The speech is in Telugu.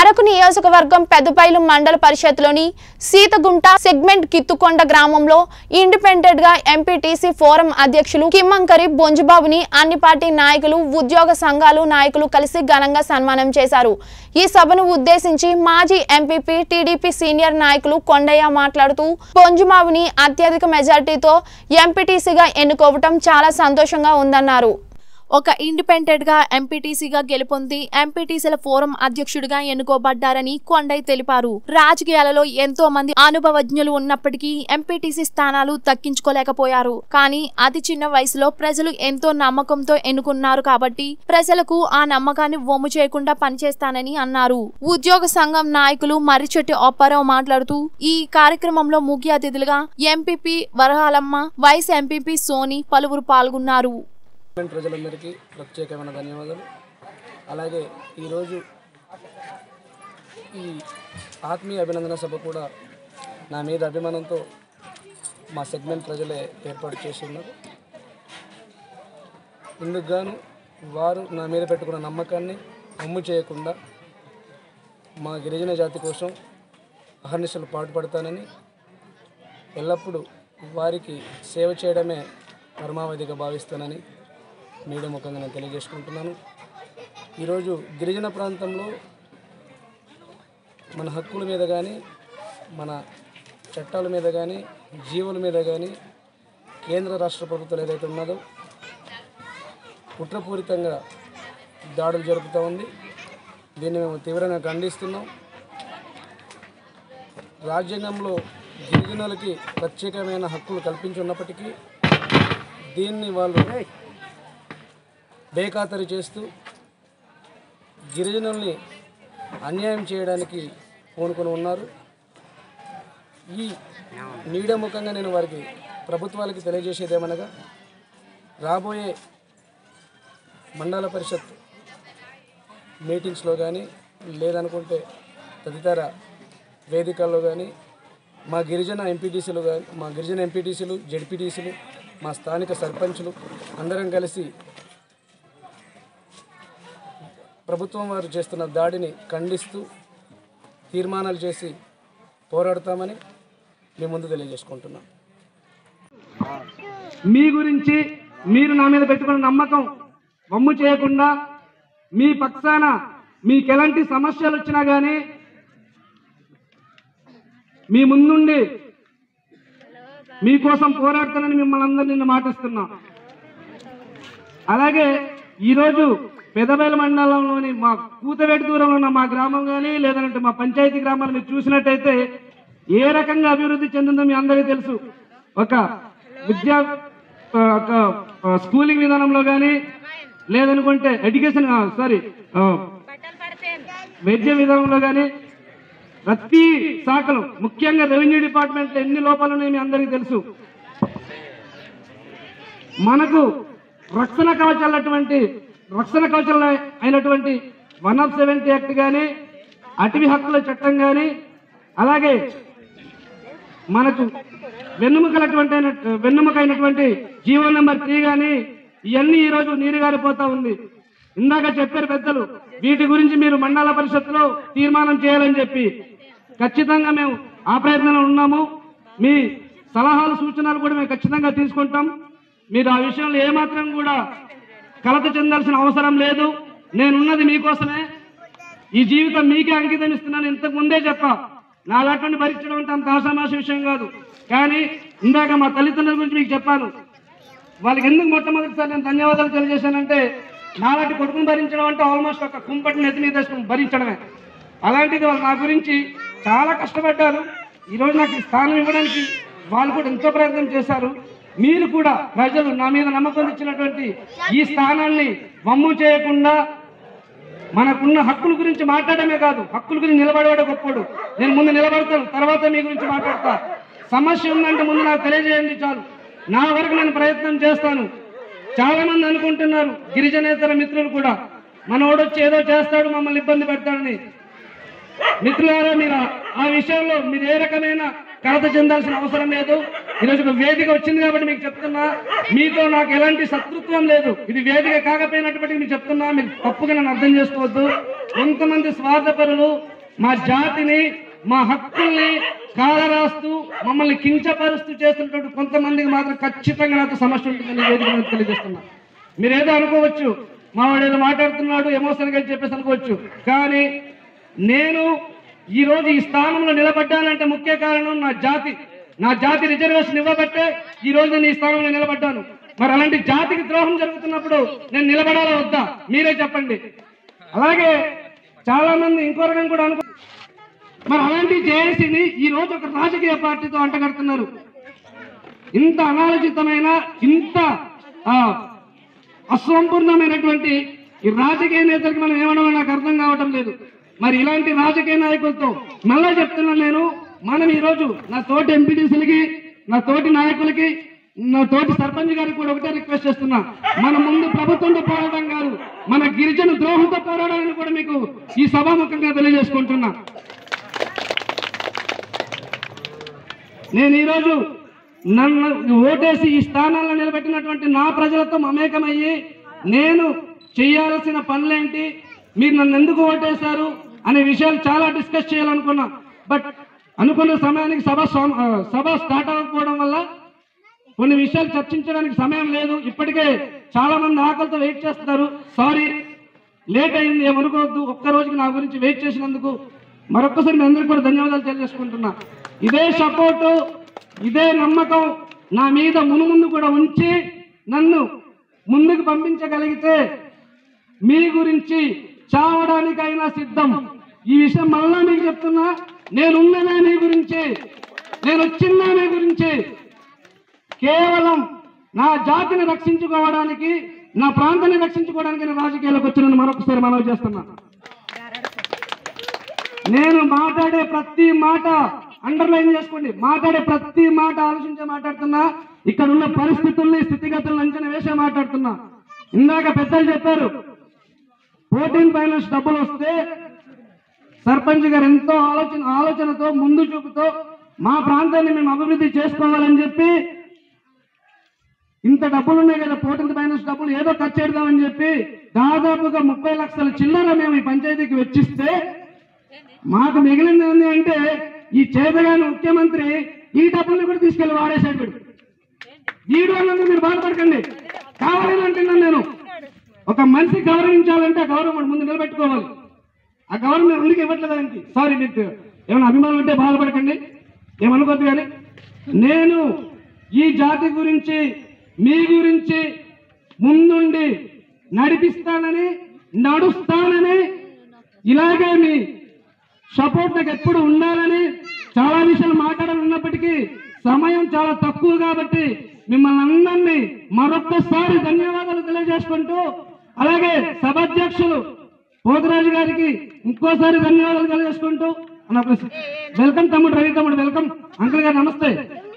అరకు నియోజకవర్గం పెద్దపైలు మండల పరిషత్తులోని సీతగుంట సెగ్మెంట్ కిత్తుకొండ గ్రామంలో ఇండిపెండెంట్ గా ఎంపీటీసీ ఫోరం అధ్యక్షులు కిమ్మంకరి బొంజబాబుని అన్ని పార్టీ నాయకులు ఉద్యోగ సంఘాలు నాయకులు కలిసి ఘనంగా సన్మానం చేశారు। ఈ సభను ఉద్దేశించి మాజీ ఎంపీపీ టీడీపీ సీనియర్ నాయకులు కొండయ్య మాట్లాడుతూ బొంజబాబుని అత్యధిక మెజారిటీతో ఎంపీటీసీగా ఎన్నుకోవడం చాలా సంతోషంగా ఉందన్నారు। ఒక ఇండిపెండెంట్ గా ఎంపీటీసీగా గెలుపొంది ఎంపీటీసీల ఫోరం అధ్యక్షుడిగా ఎన్నుకోబడ్డారని కొండయ్య తెలిపారు। రాజకీయాలలో ఎంతో మంది అనుభవజ్ఞులు ఉన్నప్పటికీ ఎంపీటీసీ స్థానాలు దక్కించుకోలేకపోయారు। కానీ అతి చిన్న వయసులో ప్రజలు ఎంతో నమ్మకంతో ఎన్నుకున్నారు కాబట్టి ప్రజలకు ఆ నమ్మకాన్ని వమ్ము చేయకుండా పనిచేస్తానని అన్నారు। ఉద్యోగ సంఘం నాయకులు మర్రిచెట్టి అప్పారావు మాట్లాడుతూ ఈ కార్యక్రమంలో ముఖ్య అతిథులుగా MPP Varahalamma, vice MPP Soni పలువురు పాల్గొన్నారు। ప్రజలందరికీ ప్రత్యేకమైన ధన్యవాదాలు। అలాగే ఈరోజు ఈ ఆత్మీయ అభినందన సభ కూడా నా మీద అభిమానంతో మా సెగ్మెంట్ ప్రజలే ఏర్పాటు చేసి ఉన్నారు। ఇందుకు గాను వారు నా మీద పెట్టుకున్న నమ్మకాన్ని అమ్ము చేయకుండా మా గిరిజన జాతి కోసం అహర్నిశలు పాటుపడతానని, ఎల్లప్పుడూ వారికి సేవ చేయడమే పరమావధిగా భావిస్తానని మీడియా ముఖంగా నేను తెలియజేసుకుంటున్నాను। ఈరోజు గిరిజన ప్రాంతంలో మన హక్కుల మీద కానీ, మన చట్టాల మీద కానీ, జీవుల మీద కానీ కేంద్ర రాష్ట్ర ప్రభుత్వాలు ఏదైతే ఉన్నదో కుట్రపూరితంగా దాడులు జరుపుతూ ఉంది। దీన్ని మేము తీవ్రంగా ఖండిస్తున్నాం। రాజ్యాంగంలో గిరిజనులకి ప్రత్యేకమైన హక్కులు కల్పించున్నప్పటికీ దీన్ని వాళ్ళు బేఖాతరు చేస్తూ గిరిజనుల్ని అన్యాయం చేయడానికి పూనుకొని ఉన్నారు। ఈ నీడ ముఖంగా నేను వారికి ప్రభుత్వాలకి తెలియజేసేదేమనగా రాబోయే మండల పరిషత్ మీటింగ్స్లో కానీ, లేదనుకుంటే తదితర వేదికల్లో కానీ మా గిరిజన ఎంపీటీసీలు కానీ, మా గిరిజన ఎంపీటీసీలు, జెడ్పీటీసీలు, మా స్థానిక సర్పంచులు అందరం కలిసి ప్రభుత్వం వారు చేస్తున్న దాడిని ఖండిస్తూ తీర్మానాలు చేసి పోరాడతామని మేము ముందు తెలియజేసుకుంటున్నాం। మీ గురించి, మీరు నా మీద పెట్టుకున్న నమ్మకం వమ్ము చేయకుండా మీ పక్షాన మీకు ఎలాంటి సమస్యలు వచ్చినా కానీ మీ ముందుండి మీకోసం పోరాడతానని మిమ్మల్ని అందరినీ నిన్న మాటిస్తున్నా। అలాగే ఈరోజు పెదబైలు మండలంలోని మా కూతవేటి దూరంలో ఉన్న మా గ్రామం కానీ, లేదంటే మా పంచాయతీ గ్రామాలు మీరు చూసినట్టయితే ఏ రకంగా అభివృద్ధి చెందిందో మీ అందరికీ తెలుసు। ఒక విద్యా స్కూలింగ్ విధానంలో కానీ, లేదనుకుంటే ఎడ్యుకేషన్ వైద్య విధానంలో కానీ ప్రతి శాఖలో, ముఖ్యంగా రెవెన్యూ డిపార్ట్మెంట్లో ఎన్ని లోపాలు ఉన్నాయో మీ అందరికీ తెలుసు। మనకు రక్షణ కవచాలటువంటి అయినటువంటి 170 యాక్ట్ కానీ, అటవీ హక్కుల చట్టం కానీ, అలాగే మనకు వెన్నుముకైనటువంటి జీవో నెంబర్ 3 కానీ ఇవన్నీ ఈరోజు నీరు గారిపోతా ఉంది। ఇందాక చెప్పారు పెద్దలు, వీటి గురించి మీరు మండల పరిషత్తులో తీర్మానం చేయాలని చెప్పి ఖచ్చితంగా మేము ఆ ప్రయత్నంలో ఉన్నాము। మీ సలహాలు, సూచనలు కూడా మేము ఖచ్చితంగా తీసుకుంటాం। మీరు ఆ విషయంలో ఏమాత్రం కూడా కలత చెందాల్సిన అవసరం లేదు। నేనున్నది మీకోసమే, ఈ జీవితం మీకే అంకితం ఇస్తున్నాను। ఇంతకు ముందే చెప్పా, నా అలాంటి భరించడం అంటే అంత ఆశామాష విషయం కాదు। కానీ ఇందాక మా తల్లిదండ్రుల గురించి మీకు చెప్పాను, వాళ్ళకి ఎందుకు మొట్టమొదటిసారి నేను ధన్యవాదాలు తెలియజేశానంటే నాలాంటి కొడుకును భరించడం అంటే ఆల్మోస్ట్ ఒక కుంపటిని ఎత్తి మీద భరించడమే, అలాంటిది వాళ్ళు నా గురించి చాలా కష్టపడ్డారు। ఈరోజు నాకు స్థానం ఇవ్వడానికి వాళ్ళు కూడా ఎంతో ప్రయత్నం చేశారు। మీరు కూడా ప్రజలు నా మీద నమ్మకం ఇచ్చినటువంటి ఈ స్థానాన్ని వమ్ము చేయకుండా మనకున్న హక్కుల గురించి మాట్లాడమే కాదు, హక్కుల గురించి నిలబడేవాడు గొప్పడు। నేను ముందు నిలబడతాను, తర్వాత మీ గురించి మాట్లాడతా। సమస్య ఉందంటే ముందు నాకు తెలియజేయండి చాలు, నా వరకు నేను ప్రయత్నం చేస్తాను। చాలా మంది అనుకుంటున్నారు, గిరిజనేతర మిత్రులు కూడా, మనోడు వచ్చి ఏదో చేస్తాడు మమ్మల్ని ఇబ్బంది పెడతాడని। మిత్రులారా, మీరు ఆ విషయంలో మీరు ఏ రకమైన కలత చెందాల్సిన అవసరం లేదు. ఈరోజు ఒక వేదిక వచ్చింది కాబట్టి మీకు చెప్తున్నా, మీతో నాకు ఎలాంటి శత్రుత్వం లేదు. ఇది వేదిక కాకపోయినప్పటికీ మీకు చెప్తున్నా, మీరు తప్పుగా నన్ను అర్థం చేసుకోవద్దు. కొంతమంది స్వార్థపరులు మా జాతిని మా హక్కుల్ని కాలరాస్తూ మమ్మల్ని కించపరుస్తూ చేస్తున్నటువంటి కొంతమందికి మాత్రం ఖచ్చితంగా నాకు సమస్య ఉంటుందని వేదిక మీద తెలియజేస్తున్నా. మీరేదో అనుకోవచ్చు, మా వాడు ఏదో మాట్లాడుతున్నాడు ఎమోషనల్గా అని చెప్పేసి అనుకోవచ్చు. కానీ నేను ఈరోజు ఈ స్థానంలో నిలబడ్డానంటే ముఖ్య కారణం నా జాతి. నా జాతి రిజర్వేషన్ ఇవ్వబట్టే ఈరోజు నేను ఈ స్థానంలో నిలబడ్డాను. మరి అలాంటి జాతికి ద్రోహం జరుగుతున్నప్పుడు నేను నిలబడాలా వద్దా, మీరే చెప్పండి. అలాగే చాలా మంది ఇంకో రకం కూడా అనుకో, మరి అలాంటి జేఏసీని ఈరోజు ఒక రాజకీయ పార్టీతో అంటగడుతున్నారు. ఇంత అనాలోచితమైన, ఇంత అసంపూర్ణమైనటువంటి ఈ రాజకీయ నేతలకు మనం ఏమనమో నాకు అర్థం కావటం లేదు. మరి ఇలాంటి రాజకీయ నాయకులతో మళ్ళీ చెప్తున్నాను, నేను మనం ఈరోజు నా తోటి ఎంపీటీసీలకి, నా తోటి నాయకులకి, నా తోటి సర్పంచ్ గారికి కూడా ఒకటే రిక్వెస్ట్ చేస్తున్నా, మన ముందు ప్రభుత్వంతో పోరాటం కాదు, మన గిరిజన ద్రోహంతో పోరాడాలని కూడా మీకు ఈ సభాముఖంగా తెలియజేసుకుంటున్నా. నేను ఈరోజు నన్ను ఓటేసి ఈ స్థానాల్లో నిలబెట్టినటువంటి నా ప్రజలతో మమేకమయ్యి నేను చేయాల్సిన పనులేంటి, మీరు నన్ను ఎందుకు ఓటేశారు అనే విషయాలు చాలా డిస్కస్ చేయాలనుకున్నా. బట్ అనుకున్న సమయానికి సభ స్టార్ట్ అవ్వకపోవడం వల్ల కొన్ని విషయాలు చర్చించడానికి సమయం లేదు. ఇప్పటికే చాలా మంది ఆకలితో వెయిట్ చేస్తున్నారు. సారీ, లేట్ అయింది, ఏమనుకోవద్దు. ఒక్కరోజుకి నా గురించి వెయిట్ చేసినందుకు మరొక్కసారి మీ అందరికీ కూడా ధన్యవాదాలు తెలియజేసుకుంటున్నా. ఇదే సపోర్టు, ఇదే నమ్మకం నా మీద మునుముందు కూడా ఉంచి నన్ను ముందుకు పంపించగలిగితే మీ గురించి చావడానికైనా సిద్ధం. ఈ విషయం మళ్ళా మీకు చెప్తున్నా, నేనున్నదే మీ గురించి, నేను వచ్చిందా మీ గురించి. కేవలం నా జాతిని రక్షించుకోవడానికి, నా ప్రాంతాన్ని రక్షించుకోవడానికి నేను రాజకీయాలకు వచ్చిన మరొకసారి మనవి చేస్తున్నా. నేను మాట్లాడే ప్రతి మాట అండర్లైన్ చేసుకోండి, మాట్లాడే ప్రతి మాట ఆలోచించే మాట్లాడుతున్నా, ఇక్కడ ఉన్న పరిస్థితుల్ని స్థితిగతులను అంచనా వేసే మాట్లాడుతున్నా. ఇందాక పెద్దలు చెప్పారు, 14 ఫైనాన్స్ డబ్బులు వస్తే సర్పంచ్ గారు ఎంతో ఆలోచనతో ముందు చూపుతో మా ప్రాంతాన్ని మేము అభివృద్ధి చేసుకోవాలని చెప్పి, ఇంత డబ్బులు ఉన్నాయి కదా 14 ఫైనాన్స్ డబ్బులు ఏదో ఖర్చు చేద్దామని చెప్పి దాదాపుగా 30 లక్షల చిల్లర మేము ఈ పంచాయతీకి వెచ్చిస్తే మాకు మిగిలింది ఏంటి అంటే ఈ చేతగాని ముఖ్యమంత్రి ఈ డబ్బుల్ని కూడా తీసుకెళ్లి వాడేశాడు. వీడు వీడు అన్నందుకు మీరు బాధపడకండి, కావాలని అంటున్నాను నేను. ఒక మనిషి గౌరవించాలంటే ఆ గౌరవం ముందు నిలబెట్టుకోవాలి. ఆ గౌరవం నేను ముందుకు ఇవ్వట్లేదు ఆయనకి. సారీ, మీకు ఏమైనా అభిమానం ఉంటే బాధపడకండి, ఏమనుకోద్దు. కానీ నేను ఈ జాతి గురించి మీ గురించి ముందుండి నడిపిస్తానని, నడుస్తానని, ఇలాగే మీ సపోర్ట్ నాకు ఎప్పుడు ఉండాలని చాలా విషయాలు మాట్లాడాలన్నప్పటికీ సమయం చాలా తక్కువ కాబట్టి మిమ్మల్ని అందరినీ మరొక్కసారి ధన్యవాదాలు తెలియజేసుకుంటూ, అలాగే సభాధ్యక్షులు పోతురాజు గారికి ఇంకోసారి ధన్యవాదాలు తెలియజేసుకుంటూ. వెల్కమ్ తమ్ముడు, రవి తమ్ముడు వెల్కమ్. అంకుల్ గారు నమస్తే.